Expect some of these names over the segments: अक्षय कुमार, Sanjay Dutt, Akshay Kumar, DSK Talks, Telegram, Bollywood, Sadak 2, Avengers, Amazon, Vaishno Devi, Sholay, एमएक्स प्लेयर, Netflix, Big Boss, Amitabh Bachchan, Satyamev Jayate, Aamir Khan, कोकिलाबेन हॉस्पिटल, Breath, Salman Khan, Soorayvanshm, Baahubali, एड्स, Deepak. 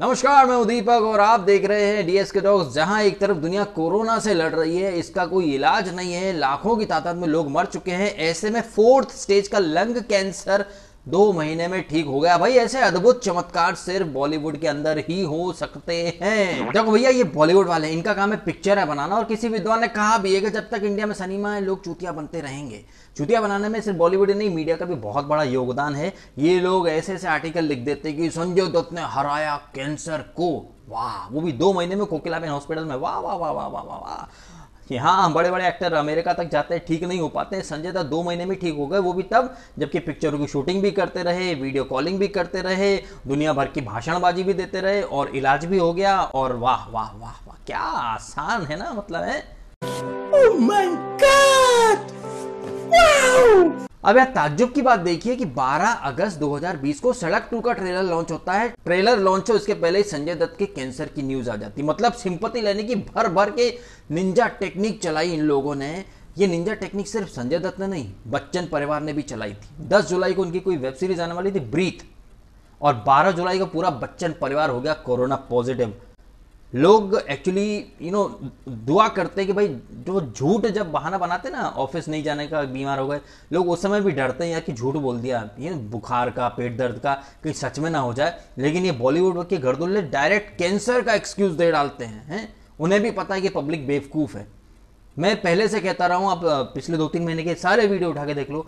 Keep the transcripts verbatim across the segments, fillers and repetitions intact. नमस्कार, मैं हूं दीपक और आप देख रहे हैं डीएसके टॉक्स। जहां एक तरफ दुनिया कोरोना से लड़ रही है, इसका कोई इलाज नहीं है, लाखों की तादाद में लोग मर चुके हैं, ऐसे में फोर्थ स्टेज का लंग कैंसर दो महीने में ठीक हो गया। भाई ऐसे अद्भुत चमत्कार सिर्फ बॉलीवुड के अंदर ही हो सकते हैं। देखो भैया, ये बॉलीवुड वाले, इनका काम है पिक्चर है बनाना, और किसी विद्वान ने कहा भी है कि जब तक इंडिया में सिनेमा है लोग चूतिया बनते रहेंगे। चूतिया बनाने में सिर्फ बॉलीवुड नहीं, मीडिया का भी बहुत बड़ा योगदान है। ये लोग ऐसे ऐसे आर्टिकल लिख देते कि संजय दत्त ने हराया कैंसर को, वाह, वो भी दो महीने में कोकिलाबेन हॉस्पिटल में, वाह वाह वाह वाह वाह वाह। कि हाँ, बड़े बड़े एक्टर अमेरिका तक जाते हैं, ठीक नहीं हो पाते हैं, संजय दत्त दो महीने में ठीक हो गए, वो भी तब जबकि पिक्चरों की शूटिंग भी करते रहे, वीडियो कॉलिंग भी करते रहे, दुनिया भर की भाषणबाजी भी देते रहे, और इलाज भी हो गया। और वाह वाह वाह वाह, क्या आसान है ना, मतलब है। Oh my God! Wow! अब यार ताज्जुब की बात देखिए कि बारह अगस्त दो हज़ार बीस को सड़क टू का ट्रेलर लॉन्च होता है। ट्रेलर लॉन्च हो इसके पहले ही संजय दत्त के कैंसर की न्यूज आ जाती। मतलब सिंपैथी लेने की भर भर के निंजा टेक्निक चलाई इन लोगों ने। ये निंजा टेक्निक सिर्फ संजय दत्त ने नहीं, बच्चन परिवार ने भी चलाई थी। दस जुलाई को उनकी कोई वेब सीरीज आने वाली थी, ब्रीथ, और बारह जुलाई को पूरा बच्चन परिवार हो गया कोरोना पॉजिटिव। लोग एक्चुअली यू नो दुआ करते कि भाई जो झूठ जब बहाना बनाते ना, ऑफिस नहीं जाने का, बीमार हो गए, लोग उस समय भी डरते हैं यार कि झूठ बोल दिया, ये बुखार का, पेट दर्द का, कहीं सच में ना हो जाए। लेकिन ये बॉलीवुड के गर्दुल्ले डायरेक्ट कैंसर का एक्सक्यूज दे डालते हैं, हैं? उन्हें भी पता है कि पब्लिक बेवकूफ़ है। मैं पहले से कहता रहा हूँ, आप पिछले दो तीन महीने के सारे वीडियो उठा के देख लो,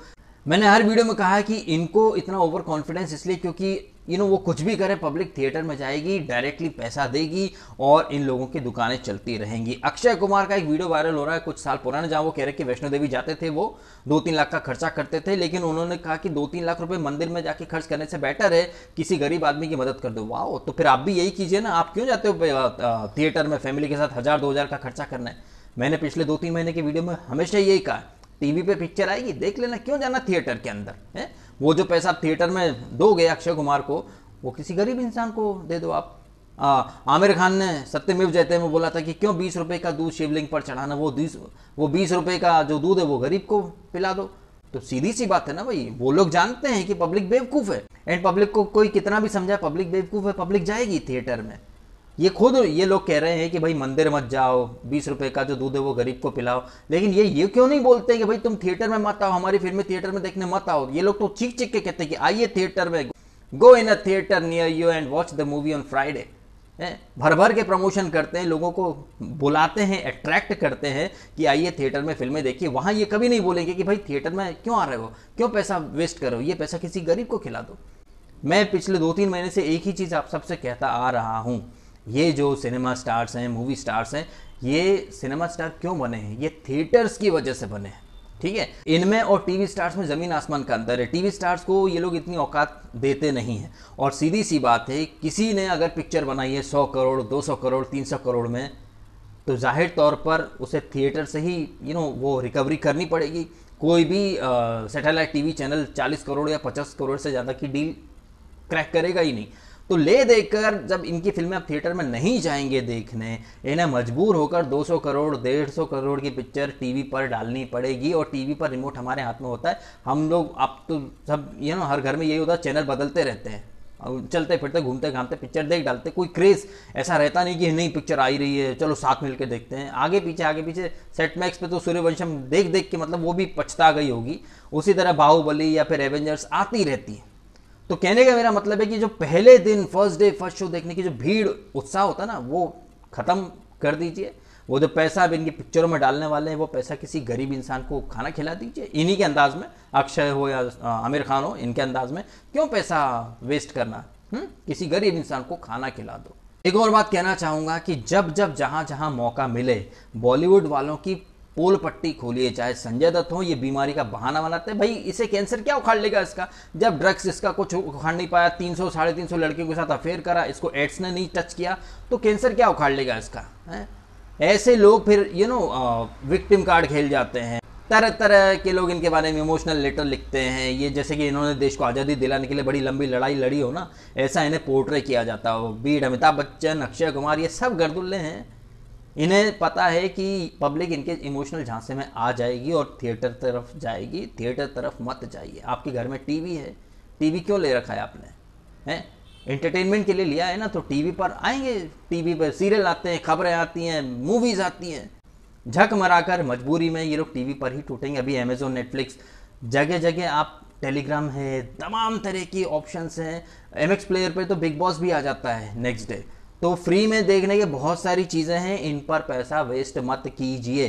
मैंने हर वीडियो में कहा कि इनको इतना ओवर कॉन्फिडेंस इसलिए क्योंकि यू नो वो कुछ भी करे पब्लिक थिएटर में जाएगी, डायरेक्टली पैसा देगी, और इन लोगों की दुकानें चलती रहेंगी। अक्षय कुमार का एक वीडियो वायरल हो रहा है कुछ साल पुराना, जहां वो कह रहे कि वैष्णो देवी जाते थे, वो दो तीन लाख का खर्चा करते थे, लेकिन उन्होंने कहा कि दो तीन लाख रुपए मंदिर में जाके खर्च करने से बेटर है किसी गरीब आदमी की मदद कर दो। वाह, तो फिर आप भी यही कीजिए ना, आप क्यों जाते हो थिएटर में फैमिली के साथ हजार दो हजार का खर्चा करना है। मैंने पिछले दो तीन महीने की वीडियो में हमेशा यही कहा, टीवी पे पिक्चर आएगी देख लेना, क्यों जाना थिएटर के अंदर, है? वो जो पैसा आप थिएटर में दोगे अक्षय कुमार को, वो किसी गरीब इंसान को दे दो आप। आ, आमिर खान ने सत्यमेव जयते में बोला था कि क्यों बीस रुपए का दूध शिवलिंग पर चढ़ाना, वो बीस वो बीस रुपए का जो दूध है वो गरीब को पिला दो। तो सीधी सी बात है ना भाई, वो लोग जानते हैं कि पब्लिक बेवकूफ़ है, एंड पब्लिक को कोई कितना भी समझाए पब्लिक बेवकूफ़ है, पब्लिक जाएगी थिएटर में। ये खुद ये लोग कह रहे हैं कि भाई मंदिर मत जाओ, बीस रुपए का जो दूध है वो गरीब को पिलाओ, लेकिन ये ये क्यों नहीं बोलते कि भाई तुम थिएटर में मत आओ, हमारी फिल्में थिएटर में देखने मत आओ। ये लोग तो चीख चीख के कहते हैं कि आइए थिएटर में, go in a theatre near you and watch the movie on Friday, है? भर भर के प्रमोशन करते हैं, लोगों को बुलाते हैं, अट्रैक्ट करते हैं कि आइए थिएटर में फिल्में देखिए। वहाँ ये कभी नहीं बोलेंगे कि भाई थिएटर में क्यों आ रहे हो, क्यों पैसा वेस्ट करो, ये पैसा किसी गरीब को खिला दो। मैं पिछले दो तीन महीने से एक ही चीज़ आप सबसे कहता आ रहा हूँ, ये जो सिनेमा स्टार्स हैं, मूवी स्टार्स हैं, ये सिनेमा स्टार क्यों बने हैं? ये थिएटर्स की वजह से बने हैं, ठीक है? इनमें और टीवी स्टार्स में ज़मीन आसमान का अंतर है। टीवी स्टार्स को ये लोग इतनी औकात देते नहीं हैं। और सीधी सी बात है, किसी ने अगर पिक्चर बनाई है सौ करोड़ दो सौ करोड़ तीन सौ करोड़ में, तो जाहिर तौर पर उसे थिएटर से ही यू नो वो रिकवरी करनी पड़ेगी। कोई भी सेटेलाइट टी वी चैनल चालीस करोड़ या पचास करोड़ से ज़्यादा की डील क्रैक करेगा ही नहीं। तो ले देकर जब इनकी फिल्में आप थिएटर में नहीं जाएंगे देखने, इन्हें मजबूर होकर दो सौ करोड़ डेढ़ सौ करोड़ की पिक्चर टीवी पर डालनी पड़ेगी। और टीवी पर रिमोट हमारे हाथ में होता है, हम लोग, आप तो सब यू नो हर घर में यही होता है, चैनल बदलते रहते हैं, चलते फिरते घूमते घामते पिक्चर देख डालते। कोई क्रेज़ ऐसा रहता नहीं कि नहीं पिक्चर आई रही है चलो साथ मिलकर देखते हैं, आगे पीछे आगे पीछे। सेट मैक्स पे तो सूर्यवंशम देख देख के मतलब वो भी पछता गई होगी, उसी तरह बाहुबली या फिर एवेंजर्स आती रहती है। तो कहने का मेरा मतलब है कि जो पहले दिन फर्स्ट डे फर्स्ट शो देखने की जो भीड़ उत्साह होता है ना, वो ख़त्म कर दीजिए। वो जो पैसा अब इनकी पिक्चरों में डालने वाले हैं, वो पैसा किसी गरीब इंसान को खाना खिला दीजिए। इन्हीं के अंदाज में, अक्षय हो या आमिर खान हो, इनके अंदाज में क्यों पैसा वेस्ट करना, हुँ? किसी गरीब इंसान को खाना खिला दो। एक और बात कहना चाहूँगा कि जब जब जहाँ जहाँ मौका मिले बॉलीवुड वालों की पोल पट्टी खोलिए, चाहे संजय दत्त हो, ये बीमारी का बहाना बनाते हैं, भाई इसे कैंसर क्या उखाड़ लेगा इसका, जब ड्रग्स इसका कुछ उखाड़ नहीं पाया, तीन सौ साढ़े तीन सौ लड़कियों के साथ अफेयर करा, इसको एड्स ने नहीं टच किया, तो कैंसर क्या उखाड़ लेगा इसका, है? ऐसे लोग फिर यू नो विक्टिम कार्ड खेल जाते हैं। तरह तरह के लोग इनके बारे में इमोशनल लेटर लिखते हैं, ये जैसे कि इन्होंने देश को आज़ादी दिलाने के लिए बड़ी लंबी लड़ाई लड़ी हो ना, ऐसा इन्हें पोर्ट्रे किया जाता हो। बीड अमिताभ बच्चन, अक्षय कुमार, ये सब गर्दुल्ले हैं। इन्हें पता है कि पब्लिक इनके इमोशनल झांसे में आ जाएगी और थिएटर तरफ जाएगी। थिएटर तरफ मत जाइए, आपके घर में टीवी है, टीवी क्यों ले रखा है आपने, हैं? एंटरटेनमेंट के लिए लिया है ना, तो टीवी पर आएंगे, टीवी पर सीरियल आते हैं, खबरें आती हैं, मूवीज आती हैं, झक मराकर मजबूरी में ये लोग टीवी पर ही टूटेंगे। अभी अमेजोन, नेटफ्लिक्स, जगह जगह आप, टेलीग्राम है, तमाम तरह की ऑप्शंस हैं। एमएक्स प्लेयर पे तो बिग बॉस भी आ जाता है नेक्स्ट डे। तो फ्री में देखने के बहुत सारी चीज़ें हैं, इन पर पैसा वेस्ट मत कीजिए,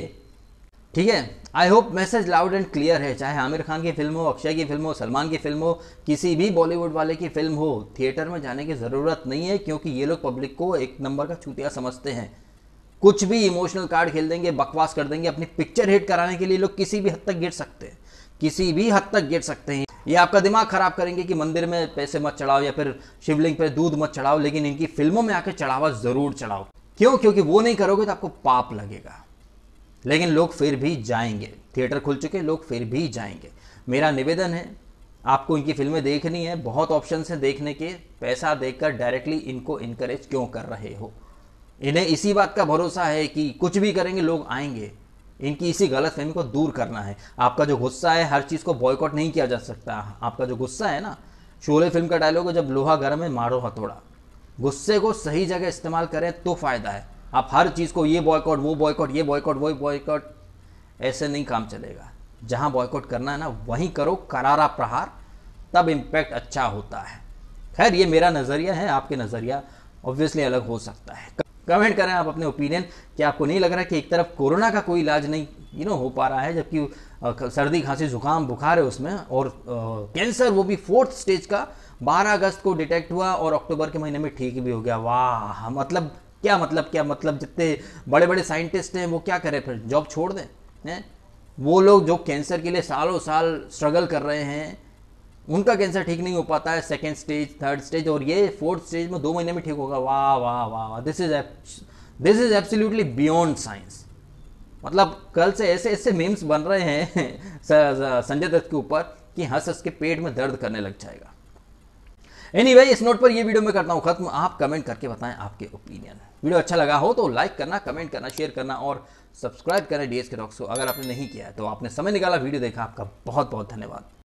ठीक है। I hope message loud and clear है। चाहे आमिर खान की फिल्म हो, अक्षय की फिल्म हो, सलमान की फिल्म हो, किसी भी बॉलीवुड वाले की फिल्म हो, थिएटर में जाने की ज़रूरत नहीं है, क्योंकि ये लोग पब्लिक को एक नंबर का चूतिया समझते हैं। कुछ भी इमोशनल कार्ड खेल देंगे, बकवास कर देंगे, अपनी पिक्चर हिट कराने के लिए लोग किसी भी हद तक गिर सकते हैं, किसी भी हद तक गिर सकते हैं। ये आपका दिमाग खराब करेंगे कि मंदिर में पैसे मत चढ़ाओ या फिर शिवलिंग पर दूध मत चढ़ाओ, लेकिन इनकी फिल्मों में आके चढ़ावा जरूर चढ़ाओ। क्यों? क्योंकि वो नहीं करोगे तो आपको पाप लगेगा, लेकिन लोग फिर भी जाएंगे। थिएटर खुल चुके, लोग फिर भी जाएंगे। मेरा निवेदन है, आपको इनकी फिल्में देखनी है, बहुत ऑप्शन है देखने के, पैसा देकर डायरेक्टली इनको इनकरेज क्यों कर रहे हो? इन्हें इसी बात का भरोसा है कि कुछ भी करेंगे लोग आएंगे। इनकी इसी गलतफहमी को दूर करना है। आपका जो गुस्सा है, हर चीज़ को बॉयकॉट नहीं किया जा सकता। आपका जो गुस्सा है ना, शोले फिल्म का डायलॉग है, जब लोहा गर्म है मारो हथौड़ा। गुस्से को सही जगह इस्तेमाल करें तो फ़ायदा है। आप हर चीज़ को ये बॉयकॉट, वो बॉयकॉट, ये बॉयकॉट, वो बॉयकॉट, ऐसे नहीं काम चलेगा। जहाँ बॉयकॉट करना है ना, वहीं करो करारा प्रहार, तब इम्पैक्ट अच्छा होता है। खैर, ये मेरा नज़रिया है, आपके नज़रिया ऑब्वियसली अलग हो सकता है। कमेंट करें आप अपने ओपिनियन। कि आपको नहीं लग रहा कि एक तरफ कोरोना का कोई इलाज नहीं यू नो हो पा रहा है, जबकि सर्दी, खांसी, जुकाम, बुखार है उसमें, और कैंसर वो भी फोर्थ स्टेज का बारह अगस्त को डिटेक्ट हुआ और अक्टूबर के महीने में ठीक भी हो गया। वाह, मतलब क्या मतलब क्या मतलब जितने बड़े बड़े साइंटिस्ट हैं वो क्या करें, फिर जॉब छोड़ दें? है वो लोग जो कैंसर के लिए सालों साल स्ट्रगल कर रहे हैं, उनका कैंसर ठीक नहीं हो पाता है, सेकेंड स्टेज, थर्ड स्टेज, और ये फोर्थ स्टेज में दो महीने में ठीक होगा। वाह वाह वाह, this is this is absolutely beyond science. मतलब कल से ऐसे ऐसे मीम्स बन रहे हैं संजय दत्त के ऊपर कि हंस हंस के पेट में दर्द करने लग जाएगा। एनीवे, इस नोट पर ये वीडियो मैं करता हूँ खत्म। आप कमेंट करके बताएं आपके ओपिनियन। वीडियो अच्छा लगा हो तो लाइक करना, कमेंट करना, शेयर करना और सब्सक्राइब करना डीएसके टॉक्स को, अगर आपने नहीं किया है तो। आपने समय निकाला, वीडियो देखा, आपका बहुत बहुत धन्यवाद।